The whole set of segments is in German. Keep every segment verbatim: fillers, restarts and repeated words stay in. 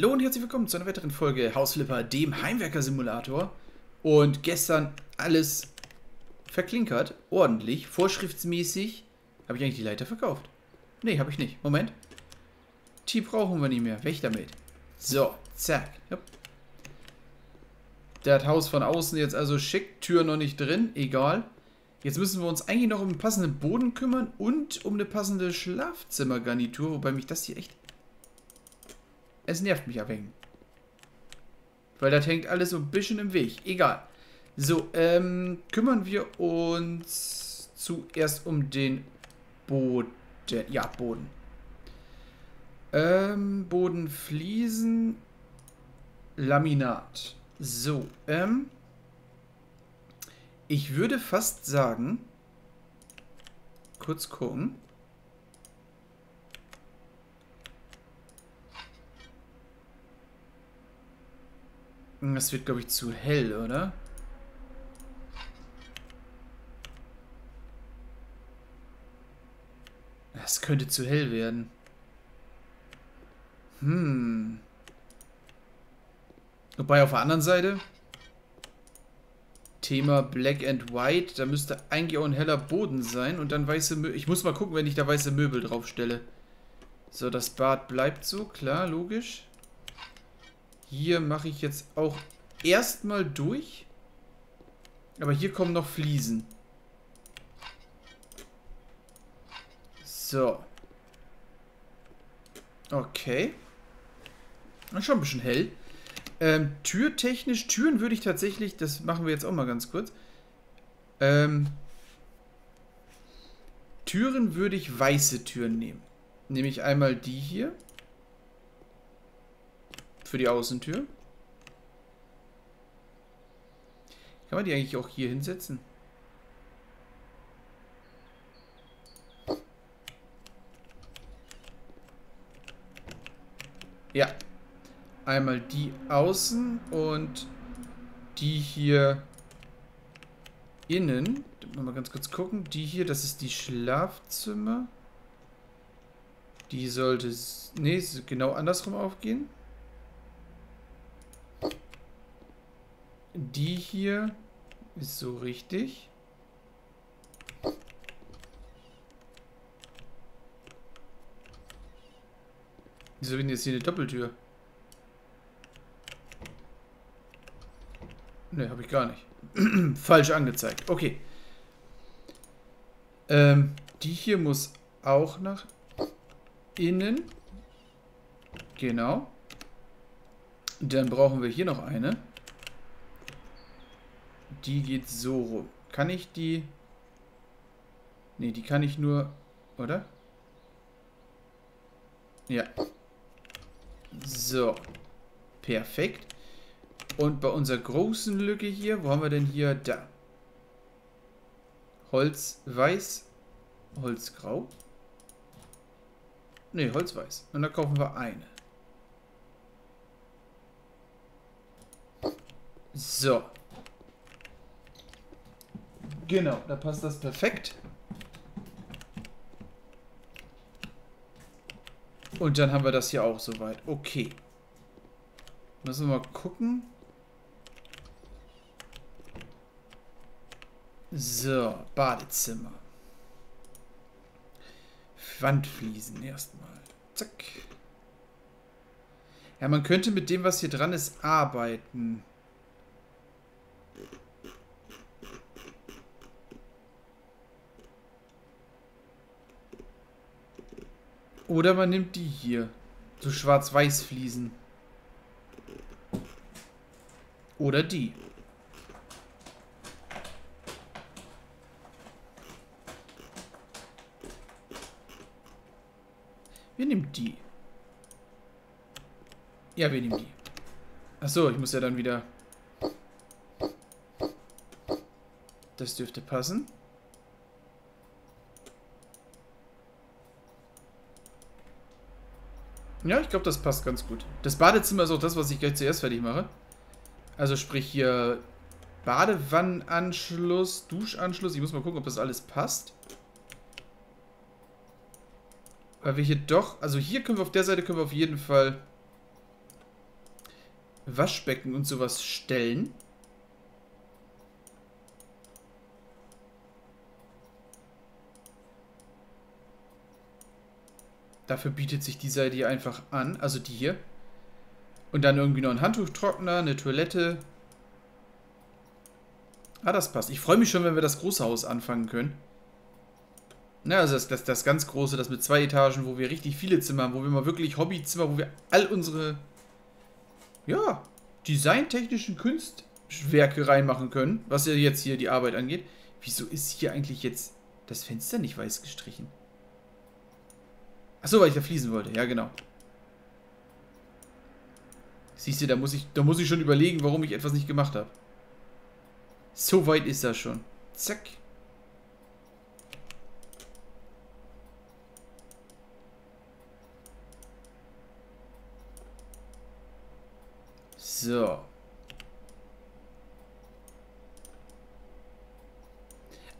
Hallo und herzlich willkommen zu einer weiteren Folge House Flipper, dem Heimwerker-Simulator. Und gestern alles verklinkert, ordentlich, vorschriftsmäßig. Habe ich eigentlich die Leiter verkauft? Ne, habe ich nicht. Moment. Die brauchen wir nicht mehr. Weg damit. So, zack. Yep. Das Haus von außen jetzt also schick. Tür noch nicht drin, egal. Jetzt müssen wir uns eigentlich noch um einen passenden Boden kümmern und um eine passende Schlafzimmergarnitur. Wobei mich das hier echt... Es nervt mich ab wegen. Weil das hängt alles so ein bisschen im Weg. Egal. So, ähm, kümmern wir uns zuerst um den Boden. Ja, Boden. Ähm, Boden, Fliesen, Laminat. So, ähm. Ich würde fast sagen, kurz gucken. Das wird, glaube ich, zu hell, oder? Das könnte zu hell werden. Hm. Wobei auf der anderen Seite... Thema Black and White. Da müsste eigentlich auch ein heller Boden sein. Und dann weiße Möbel. Ich muss mal gucken, wenn ich da weiße Möbel drauf stelle. So, das Bad bleibt so. Klar, logisch. Hier mache ich jetzt auch erstmal durch. Aber hier kommen noch Fliesen. So. Okay. Das ist schon ein bisschen hell. Ähm, türtechnisch, Türen würde ich tatsächlich, das machen wir jetzt auch mal ganz kurz. Ähm, Türen würde ich weiße Türen nehmen. Nehme ich einmal die hier. Für die Außentür. Kann man die eigentlich auch hier hinsetzen? Ja. Einmal die außen und die hier innen. Mal ganz kurz gucken. Die hier, das ist die Schlafzimmer. Die sollte... Ne, genau andersrum aufgehen. Die hier ist so richtig. Wieso bin ich jetzt hier eine Doppeltür? Ne, habe ich gar nicht. Falsch angezeigt. Okay. Ähm, die hier muss auch nach innen. Genau. Dann brauchen wir hier noch eine. Die geht so rum. Kann ich die... Ne, die kann ich nur... Oder? Ja. So. Perfekt. Und bei unserer großen Lücke hier, wo haben wir denn hier? Da. Holz weiß, Holz grau. Ne, Holz weiß. Und da kaufen wir eine. So. Genau, da passt das perfekt. Und dann haben wir das hier auch soweit. Okay. Müssen wir mal gucken. So, Badezimmer. Wandfliesen erstmal. Zack. Ja, man könnte mit dem, was hier dran ist, arbeiten. Oder man nimmt die hier. So schwarz-weiß Fliesen. Oder die. Wir nehmen die. Ja, wir nehmen die. Achso, ich muss ja dann wieder... Das dürfte passen. Ja, ich glaube, das passt ganz gut. Das Badezimmer ist auch das, was ich gleich zuerst fertig mache. Also sprich hier Badewannenanschluss, Duschanschluss. Ich muss mal gucken, ob das alles passt. Weil wir hier doch... Also hier können wir auf der Seite können wir auf jeden Fall Waschbecken und sowas stellen. Dafür bietet sich die Seite hier einfach an. Also die hier. Und dann irgendwie noch ein Handtuchtrockner, eine Toilette. Ah, das passt. Ich freue mich schon, wenn wir das große Haus anfangen können. Na, also das, das, das ganz große, das mit zwei Etagen, wo wir richtig viele Zimmer haben, wo wir mal wirklich Hobbyzimmer, wo wir all unsere, ja, designtechnischen Kunstwerke reinmachen können, was ja jetzt hier die Arbeit angeht. Wieso ist hier eigentlich jetzt das Fenster nicht weiß gestrichen? Achso, weil ich da fließen wollte. Ja, genau. Siehst du, da muss ich, da muss ich schon überlegen, warum ich etwas nicht gemacht habe. So weit ist das schon. Zack. So.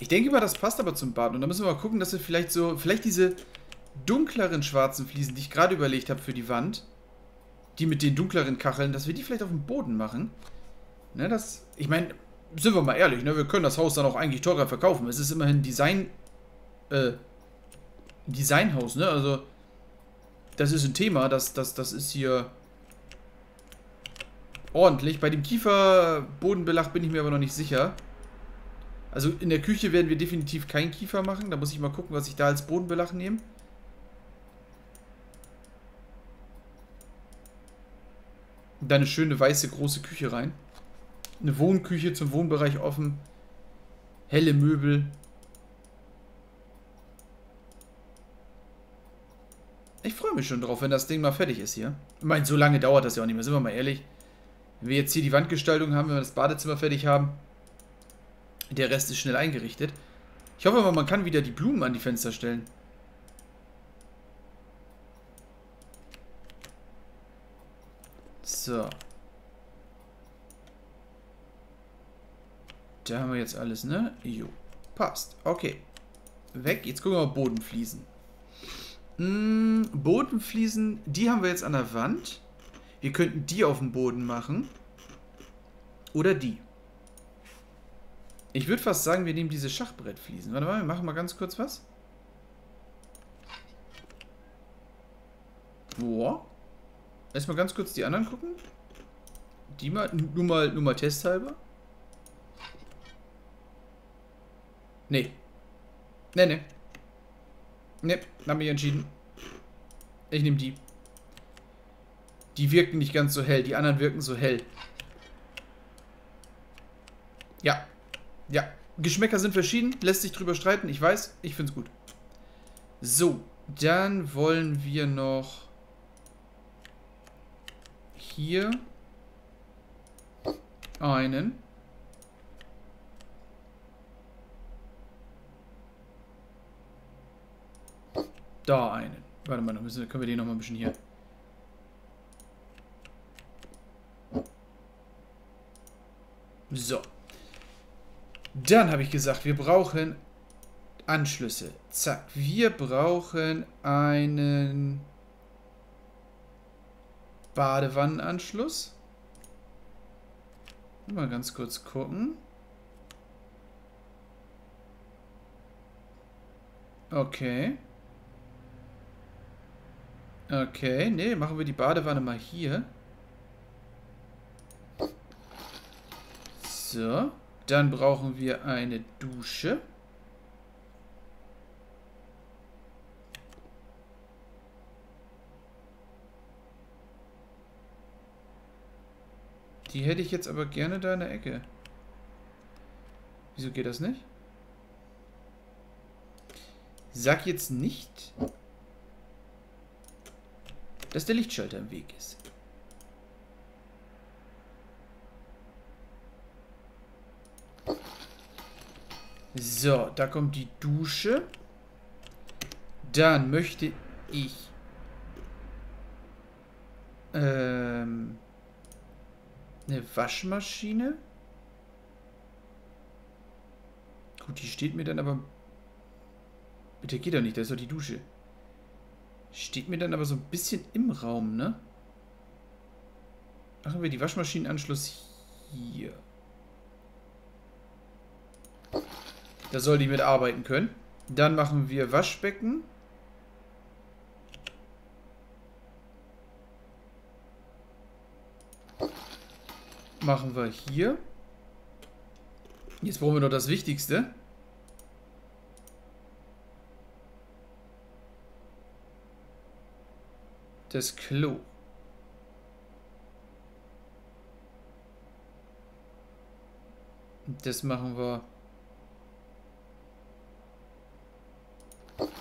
Ich denke mal, das passt aber zum Bad. Und da müssen wir mal gucken, dass wir vielleicht so, vielleicht diese dunkleren schwarzen Fliesen, die ich gerade überlegt habe für die Wand, die mit den dunkleren Kacheln, dass wir die vielleicht auf dem Boden machen. Ne, das, ich meine, sind wir mal ehrlich, ne, wir können das Haus dann auch eigentlich teurer verkaufen. Es ist immerhin Design, äh, Designhaus, ne, also das ist ein Thema, das, das, das ist hier ordentlich. Bei dem Kieferbodenbelag bin ich mir aber noch nicht sicher. Also in der Küche werden wir definitiv keinen Kiefer machen. Da muss ich mal gucken, was ich da als Bodenbelag nehme. Da eine schöne weiße große Küche rein. Eine Wohnküche zum Wohnbereich offen. Helle Möbel. Ich freue mich schon drauf, wenn das Ding mal fertig ist hier. Ich meine, so lange dauert das ja auch nicht mehr, sind wir mal ehrlich. Wenn wir jetzt hier die Wandgestaltung haben, wenn wir das Badezimmer fertig haben, der Rest ist schnell eingerichtet. Ich hoffe aber, man kann wieder die Blumen an die Fenster stellen. So. Da haben wir jetzt alles, ne? Jo. Passt. Okay. Weg. Jetzt gucken wir mal Bodenfliesen. Hm, Bodenfliesen, die haben wir jetzt an der Wand. Wir könnten die auf dem Boden machen. Oder die. Ich würde fast sagen, wir nehmen diese Schachbrettfliesen. Warte mal, wir machen mal ganz kurz was. Boah. Erstmal ganz kurz die anderen gucken. Die mal, nur mal, nur mal testhalber. Nee. Nee, nee. Nee, haben wir entschieden. Ich nehme die. Die wirken nicht ganz so hell. Die anderen wirken so hell. Ja. Ja. Geschmäcker sind verschieden. Lässt sich drüber streiten. Ich weiß. Ich finde es gut. So. Dann wollen wir noch... hier einen. Da einen. Warte mal, müssen, können wir den noch mal ein bisschen hier. So. Dann habe ich gesagt, wir brauchen Anschlüsse. Zack. Wir brauchen einen... Badewannenanschluss. Mal ganz kurz gucken. Okay. Okay, nee, machen wir die Badewanne mal hier. So, dann brauchen wir eine Dusche. Die hätte ich jetzt aber gerne da in der Ecke. Wieso geht das nicht? Sag jetzt nicht, dass der Lichtschalter im Weg ist. So, da kommt die Dusche. Dann möchte ich... Ähm... eine Waschmaschine. Gut, die steht mir dann aber... Bitte geht doch nicht, da ist doch die Dusche. Steht mir dann aber so ein bisschen im Raum, ne? Machen wir die Waschmaschinenanschluss hier. Da soll die mitarbeiten können. Dann machen wir Waschbecken. Machen wir hier. Jetzt brauchen wir noch das Wichtigste. Das Klo. Das machen wir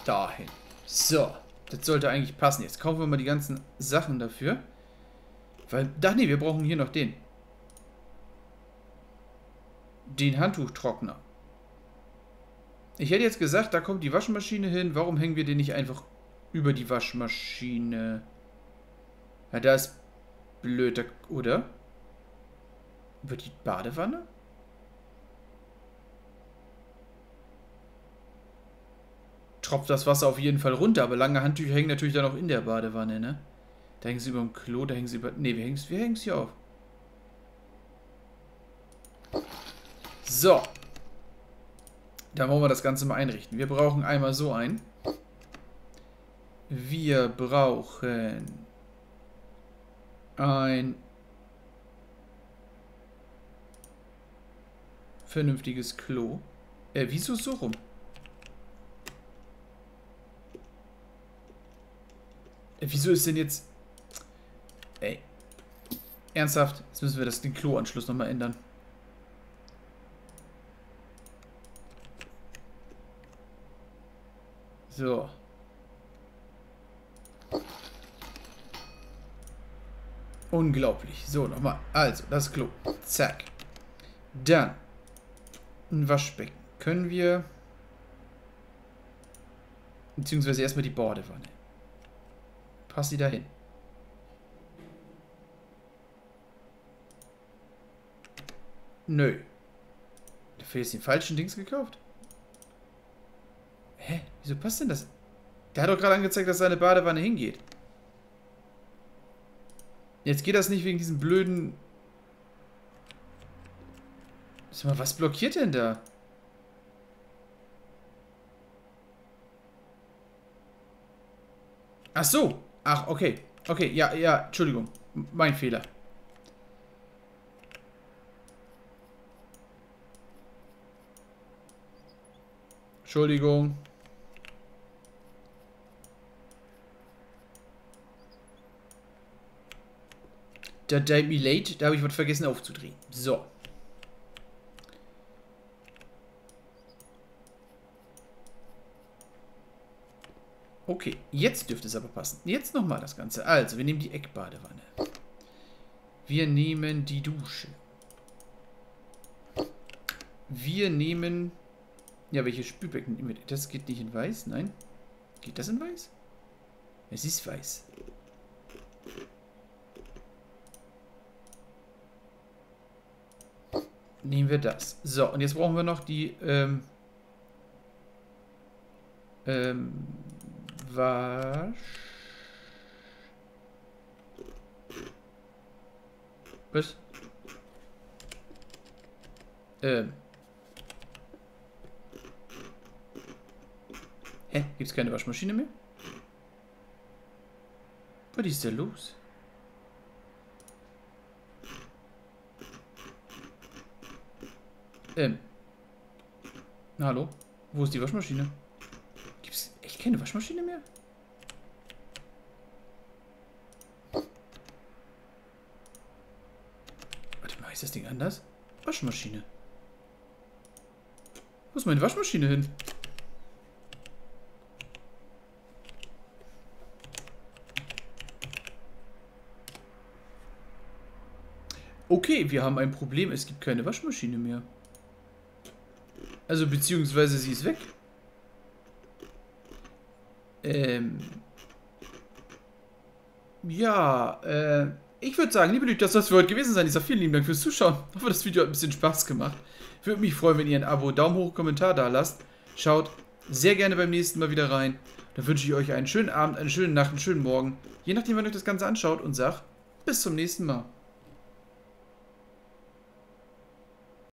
dahin. So, das sollte eigentlich passen. Jetzt kaufen wir mal die ganzen Sachen dafür. Weil, ach nee, wir brauchen hier noch den. Den Handtuchtrockner. Ich hätte jetzt gesagt, da kommt die Waschmaschine hin. Warum hängen wir den nicht einfach über die Waschmaschine? Ja, da ist blöd, oder? Über die Badewanne? Tropft das Wasser auf jeden Fall runter, aber lange Handtücher hängen natürlich dann auch in der Badewanne, ne? Da hängen sie über dem Klo, da hängen sie über... Ne, wir hängen es wir hängen's hier auf. So. Dann wollen wir das Ganze mal einrichten. Wir brauchen einmal so einen. Wir brauchen ein vernünftiges Klo. Äh, wieso so rum? Äh, wieso ist denn jetzt... Ey. Ernsthaft? Jetzt müssen wir das, den Kloanschluss nochmal ändern. So. Unglaublich. So, nochmal. Also, das Klo. Zack. Dann. Ein Waschbecken. Können wir... Beziehungsweise erstmal die Badewanne. Passt die da hin? Nö. Dafür ist den falschen Dings gekauft. Hä? Wieso passt denn das? Der hat doch gerade angezeigt, dass seine Badewanne hingeht. Jetzt geht das nicht wegen diesem blöden... Sag mal, was blockiert denn da? Ach so. Ach, okay. Okay, ja, ja, Entschuldigung. Mein Fehler. Entschuldigung. Da Date Me Late, da habe ich was vergessen aufzudrehen. So. Okay, jetzt dürfte es aber passen. Jetzt nochmal das Ganze. Also, wir nehmen die Eckbadewanne. Wir nehmen die Dusche. Wir nehmen... Ja, welche Spülbecken nehmen wir? Das geht nicht in weiß, nein. Geht das in weiß? Es ist weiß. Nehmen wir das. So, und jetzt brauchen wir noch die ähm, ähm, Wasch... Was? Ähm. Hä? Gibt's keine Waschmaschine mehr? Was ist da los? Ähm. Na, hallo? Wo ist die Waschmaschine? Gibt es echt keine Waschmaschine mehr? Warte mal, ist das Ding anders? Waschmaschine. Wo ist meine Waschmaschine hin? Okay, wir haben ein Problem. Es gibt keine Waschmaschine mehr. Also, beziehungsweise sie ist weg. Ähm. Ja, äh. Ich würde sagen, liebe Leute, das soll es für heute gewesen sein. Ich sage vielen lieben Dank fürs Zuschauen. Ich hoffe, das Video hat ein bisschen Spaß gemacht. Würde mich freuen, wenn ihr ein Abo, Daumen hoch, Kommentar da lasst. Schaut sehr gerne beim nächsten Mal wieder rein. Dann wünsche ich euch einen schönen Abend, eine schöne Nacht, einen schönen Morgen. Je nachdem, wann euch das Ganze anschaut und sagt, bis zum nächsten Mal.